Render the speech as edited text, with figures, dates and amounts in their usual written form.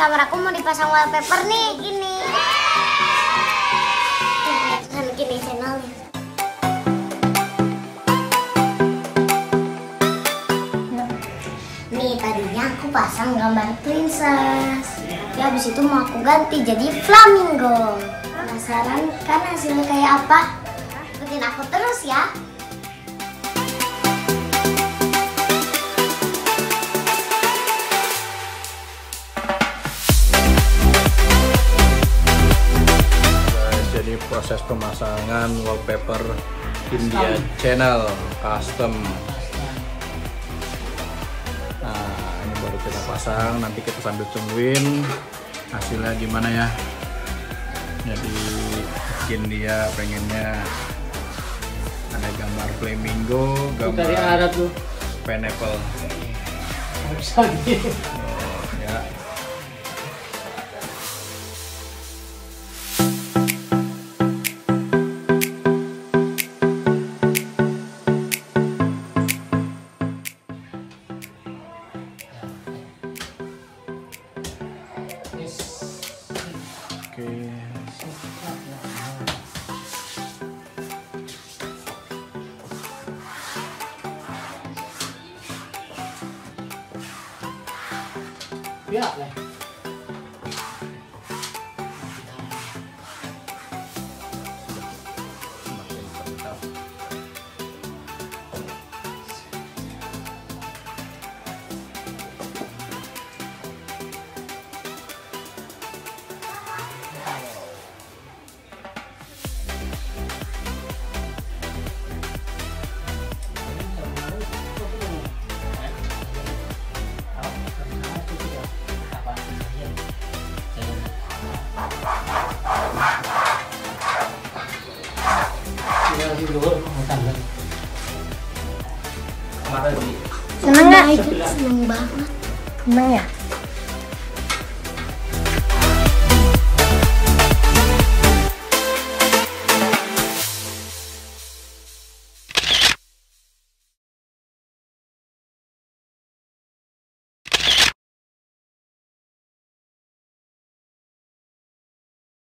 kamar aku mau dipasang wallpaper nih, gini. Bukan gini channelnya. Nih tadinya aku pasang gambar princess. Tapi habis itu mau aku ganti jadi flamingo. Penasaran kan hasilnya kayak apa? Ikutin aku terus ya. Jadi proses pemasangan wallpaper Kindiya Channel custom. Nah, ini baru kita pasang, nanti kita sambil tungguin hasilnya gimana ya. Jadi Kindiya pengennya ada gambar flamingo, gambar pineapple. Ya, leh. Seneng nggak? Seneng banget. Seneng ya?